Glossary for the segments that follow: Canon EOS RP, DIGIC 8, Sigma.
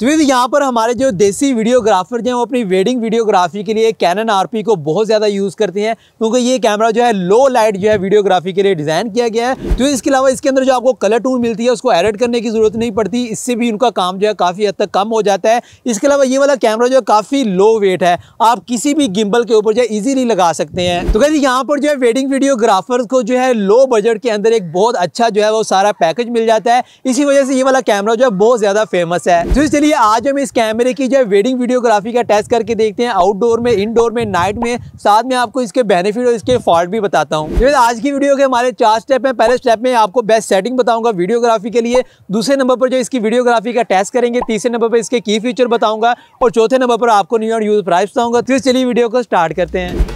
तो फिर यहाँ पर हमारे जो देसी वीडियोग्राफर हैं वो अपनी वेडिंग वीडियोग्राफी के लिए कैनन आरपी को बहुत ज़्यादा यूज़ करते हैं, क्योंकि ये कैमरा जो है लो लाइट जो है वीडियोग्राफी के लिए डिज़ाइन किया गया है। तो इसके अलावा इसके अंदर जो आपको कलर टून मिलती है उसको एडिट करने की ज़रूरत नहीं पड़ती, इससे भी उनका काम जो है काफ़ी हद तक कम हो जाता है। इसके अलावा ये वाला कैमरा जो है काफ़ी लो वेट है, आप किसी भी गिम्बल के ऊपर जो है ईजिली लगा सकते हैं। तो कहते यहाँ पर जो है वेडिंग वीडियोग्राफर को जो है लो बजट के अंदर एक बहुत अच्छा जो है वो सारा पैकेज मिल जाता है, इसी वजह से ये वाला कैमरा जो है बहुत ज़्यादा फेमस है। तो चलिए आज हम इस कैमरे की जो है वेडिंग वीडियोग्राफी का टेस्ट करके देखते हैं, आउटडोर में, इंडोर में, नाइट में, साथ में आपको इसके बेनिफिट और इसके फॉल्ट भी बताता हूँ। तो आज की वीडियो के हमारे 4 स्टेप हैं। पहले स्टेप में आपको बेस्ट सेटिंग बताऊंगा वीडियोग्राफी के लिए, दूसरे नंबर पर जो इसकी वीडियोग्राफी का टेस्ट करेंगे, तीसरे नंबर पर इसके की फीचर बताऊंगा और चौथे नंबर पर आपको न्यू और यूज प्राइस बताऊंगा। तो चलिए वीडियो को स्टार्ट करते हैं।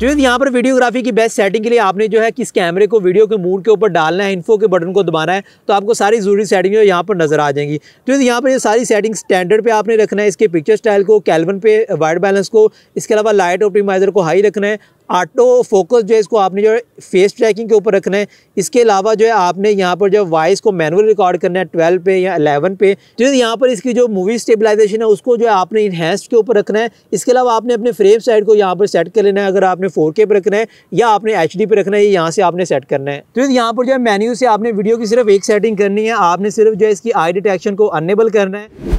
जो यहाँ पर वीडियोग्राफी की बेस्ट सेटिंग के लिए आपने जो है किस कैमरे को वीडियो के मूड के ऊपर डालना है, इन्फो के बटन को दबाना है, तो आपको सारी जरूरी सेटिंग जो यहाँ पर नजर आ जाएंगी। जो यहाँ पर ये सारी सेटिंग स्टैंडर्ड पे आपने रखना है, इसके पिक्चर स्टाइल को कैल्विन पे, वाइट बैलेंस को, इसके अलावा लाइट ऑप्टिमाइजर को हाई रखना है, ऑटो फोकस जो है इसको आपने जो है फेस ट्रैकिंग के ऊपर रखना है, इसके अलावा जो है आपने यहाँ पर जो वॉइस को मैनुअल रिकॉर्ड करना है 12 पे या 11 पे। जो यहाँ पर इसकी जो मूवी स्टेबलाइजेशन है उसको जो है आपने इन्हेंस्ड के ऊपर रखना है, इसके अलावा आपने अपने फ्रेम साइड को यहाँ पर सेट कर लेना है, अगर आपने 4K पर रखना है या आपने HD पर रखना है, ये यहाँ से आपने सेट करना है। तो यहाँ पर जो है मेन्यू से आपने वीडियो की सिर्फ एक सेटिंग करनी है, आपने सिर्फ जो है इसकी आई डिटेक्शन को अनेबल करना है।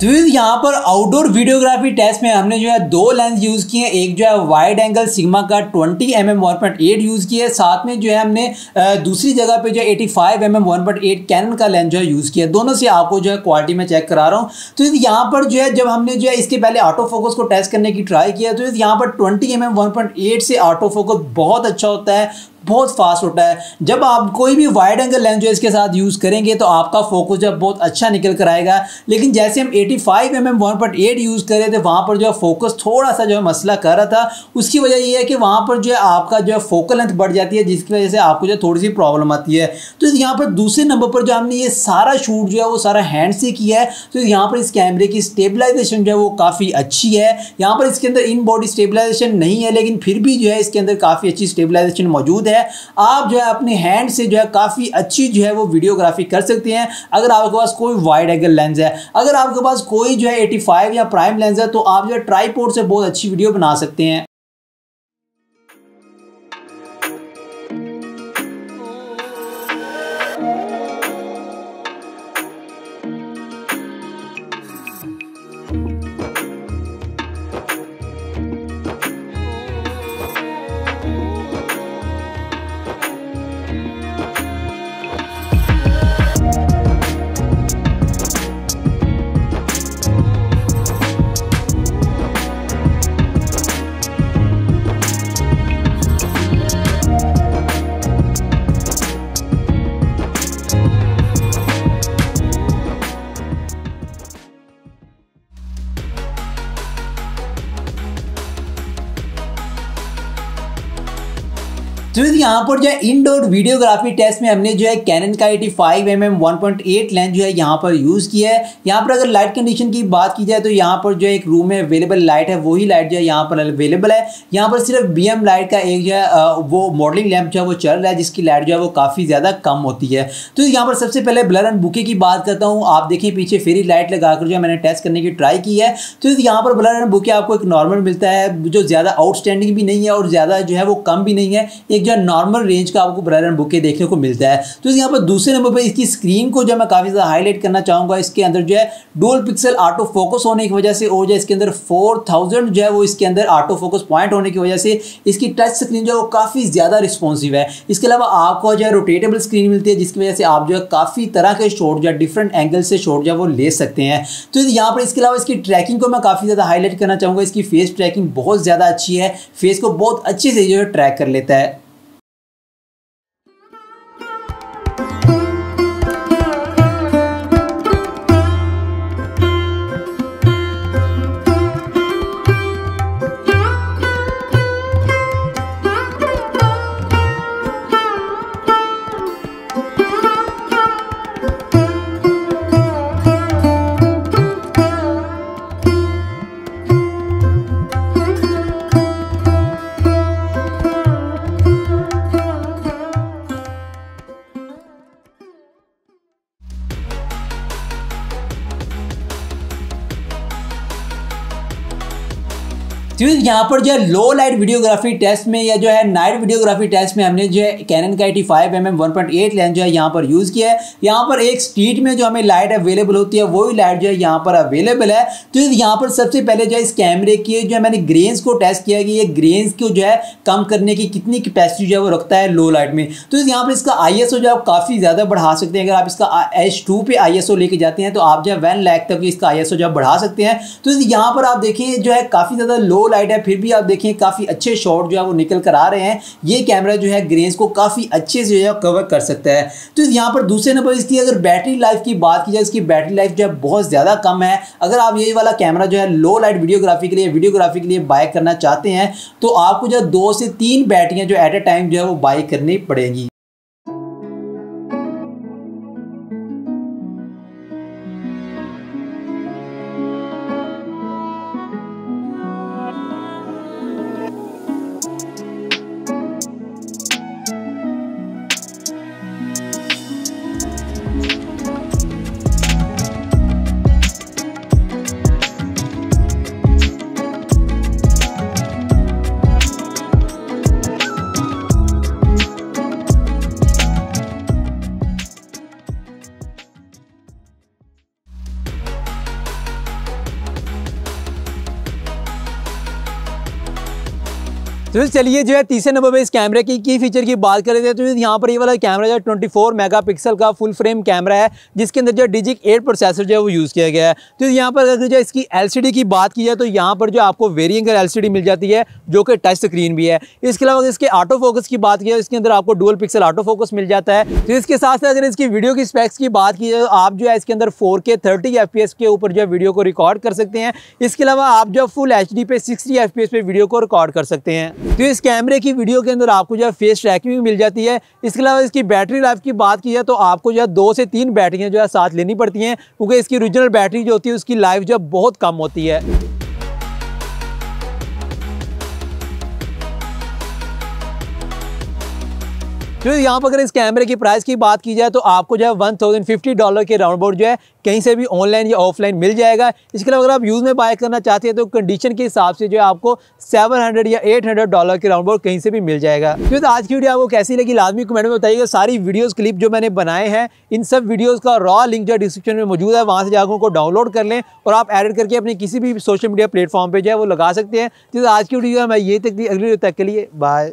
तो यहाँ पर आउटडोर वीडियोग्राफी टेस्ट में हमने जो है 2 लेंस यूज़ किए हैं, एक जो है वाइड एंगल सिग्मा का 20mm 1.8 यूज़ किया है, साथ में जो है हमने दूसरी जगह पे जो है 85mm 1.8 कैनन का लेंस जो है यूज़ किया है। दोनों से आपको जो है क्वालिटी में चेक करा रहा हूँ। तो यहाँ पर जो है जब हमने जो है इसके पहले ऑटो फोकस को टेस्ट करने की ट्राई किया तो यहाँ पर 20mm 1.8 से ऑटो फोकस बहुत अच्छा होता है, बहुत फास्ट होता है। जब आप कोई भी वाइड एंगल लेंस जो इसके साथ यूज़ करेंगे तो आपका फोकस जो बहुत अच्छा निकल कर आएगा, लेकिन जैसे हम 85mm 1.8 यूज़ कर रहे थे वहाँ पर जो है फोकस थोड़ा सा जो है मसला कर रहा था। उसकी वजह यह है कि वहाँ पर जो है आपका जो है फोकल लेंथ बढ़ जाती है, जिसकी वजह से आपको जो है थोड़ी सी प्रॉब्लम आती है। तो यहाँ पर दूसरे नंबर पर जो हमने ये सारा शूट जो है वो सारा हैंड से किया है, तो यहाँ पर इस कैमरे की स्टेबलाइजेशन जो है वो काफ़ी अच्छी है। यहाँ पर इसके अंदर इन बॉडी स्टेबलाइजेशन नहीं है, लेकिन फिर भी जो है इसके अंदर काफ़ी अच्छी स्टेबलाइजेशन मौजूद है। आप जो है अपने हैंड से जो है काफी अच्छी जो है वो वीडियोग्राफी कर सकते हैं, अगर आपके पास कोई वाइड एंगल लेंस है। अगर आपके पास कोई जो है 85 या प्राइम लेंस है तो आप जो है ट्राइपॉड से बहुत अच्छी वीडियो बना सकते हैं। तो यहाँ पर जो है इनडोर वीडियोग्राफी टेस्ट में हमने जो है कैनन का 85mm 1.8 लेंस जो है यहाँ पर यूज़ किया है। यहाँ पर अगर लाइट कंडीशन की बात की जाए तो यहाँ पर जो है एक रूम में अवेलेबल लाइट है, वही लाइट जो है यहाँ पर अवेलेबल है। यहाँ पर सिर्फ BM लाइट का एक जो है वो मॉडलिंग लैम्प जो है वो चल रहा है, जिसकी लाइट जो है वो काफ़ी ज़्यादा कम होती है। तो यहाँ पर सबसे पहले ब्लर एंड बुके की बात करता हूँ। आप देखें पीछे फेरी लाइट लगाकर जो है मैंने टेस्ट करने की ट्राई की है, तो यहाँ पर ब्लर एंड बुके आपको एक नॉर्मल मिलता है, जो ज़्यादा आउटस्टैंडिंग भी नहीं है और ज़्यादा जो है वो कम भी नहीं है, एक जो नॉर्मल रेंज का आपको ब्लर एंड बुके देखने को मिलता है। तो यहाँ पर दूसरे नंबर पर इसकी स्क्रीन को जो मैं काफ़ी ज़्यादा हाईलाइट करना चाहूँगा। इसके अंदर जो है डुअल पिक्सल ऑटो फोकस होने की वजह से और जो इसके अंदर 4000 जो है वो इसके अंदर ऑटो फोकस पॉइंट होने की वजह से इसकी टच स्क्रीन जो है वो काफ़ी ज़्यादा रिस्पॉन्सिव है। इसके अलावा आपको जो है रोटेटेबल स्क्रीन मिलती है, जिसकी वजह से आप जो है काफ़ी तरह के शॉट जो है डिफरेंट एंगल से शॉट जो है वो ले सकते हैं। तो यहाँ पर इसके अलावा इसकी ट्रैकिंग को मैं काफ़ी ज़्यादा हाईलाइट करना चाहूँगा। इसकी फेस ट्रैकिंग बहुत ज़्यादा अच्छी है, फेस को बहुत अच्छे से जो है ट्रैक कर लेता है। तो यहाँ पर जो है लो लाइट वीडियोग्राफी टेस्ट में या जो है नाइट वीडियोग्राफी टेस्ट में हमने जो है कैनन का 85mm 1.8 लेंस जो है यहाँ पर यूज़ किया है। यहाँ पर एक स्ट्रीट में जो हमें लाइट अवेलेबल होती है वही लाइट जो है यहाँ पर अवेलेबल है। तो यहाँ पर सबसे पहले जो है इस कैमरे की जो है मैंने ग्रेन्स को टेस्ट किया कि ये ग्रेन्स को जो है कम करने की कितनी कैपेसिटी जो है वो रखता है लो लाइट में। तो यहाँ पर इसका ISO जो आप काफ़ी ज़्यादा बढ़ा सकते हैं। अगर आप इसका H2 पे ISO लेके जाते हैं तो आप जो है 1 लाख तक इसका ISO जो बढ़ा सकते हैं। तो यहाँ पर आप देखें जो है काफ़ी ज़्यादा लो लाइट है, फिर भी आप देखें काफ़ी अच्छे शॉट जो है वो निकल कर आ रहे हैं। ये कैमरा जो है ग्रेन्स को काफ़ी अच्छे से जो है कवर कर सकता है। तो यहाँ पर दूसरे नंबर इसकी अगर बैटरी लाइफ की बात की जाए, इसकी बैटरी लाइफ जो है बहुत ज़्यादा कम है। अगर आप ये वाला कैमरा जो है लो लाइट वीडियोग्राफी के लिए बाय करना चाहते हैं तो आपको जो 2 से 3 बैटरियाँ जो एट ए टाइम जो है वो बाय करनी पड़ेंगी। तो चलिए जो है तीसरे नंबर पे इस कैमरे की की फीचर की बात कर रहे थे। तो यहाँ पर ये वाला कैमरा जो है 24 मेगापिक्सल का फुल फ्रेम कैमरा है जिसके अंदर जो डिजिक 8 प्रोसेसर जो है वो यूज़ किया गया है। तो यहाँ पर अगर जो इसकी LCD की बात की जाए तो यहाँ पर जो आपको वेरिएंट LCD मिल जाती है जो कि टच स्क्रीन भी है। इसके अलावा अगर इसके ऑटो फोकस की बात की जाए इसके अंदर आपको डुअल पिक्सल ऑटो फोकस मिल जाता है। तो इसके साथ साथ अगर इसकी वीडियो की स्पेक्स की बात की जाए तो आप जो है इसके अंदर 4K 30 FPS के ऊपर जो है वीडियो को रिकॉर्ड कर सकते हैं। इसके अलावा आप जो फुल HD पे 60 FPS पे वीडियो को रिकॉर्ड कर सकते हैं। तो इस कैमरे की वीडियो के अंदर आपको जो है फेस ट्रैकिंग भी मिल जाती है। इसके अलावा इसकी बैटरी लाइफ की बात की जाए तो आपको जो है 2 से 3 बैटरियां जो है साथ लेनी पड़ती हैं क्योंकि इसकी ओरिजिनल बैटरी जो होती है उसकी लाइफ जो है बहुत कम होती है। तो यहाँ पर अगर इस कैमरे की प्राइस की बात की जाए तो आपको जो है $1050 के राउंड अबाउट जो है कहीं से भी ऑनलाइन या ऑफलाइन मिल जाएगा। इसके अलावा अगर आप यूज़ में बाय करना चाहते हैं तो कंडीशन के हिसाब से जो है आपको $700 या $800 के राउंड अबाउट कहीं से भी मिल जाएगा। तो आज की वीडियो आपको कैसी लगी लाजमी कमेंट में बताइएगा। सारी वीडियोज़ क्लिप जो मैंने बनाए हैं इन सब वीडियोज़ का रॉ लिंक जो है डिस्क्रिप्शन में मौजूद है, वहाँ से जाकर उनको डाउनलोड कर लें और आप एडिट करके अपने किसी भी सोशल मीडिया प्लेटफॉर्म पर जो है वो लगा सकते हैं। तो आज की वीडियो में यही तक, अगली वीडियो तक के लिए बाय।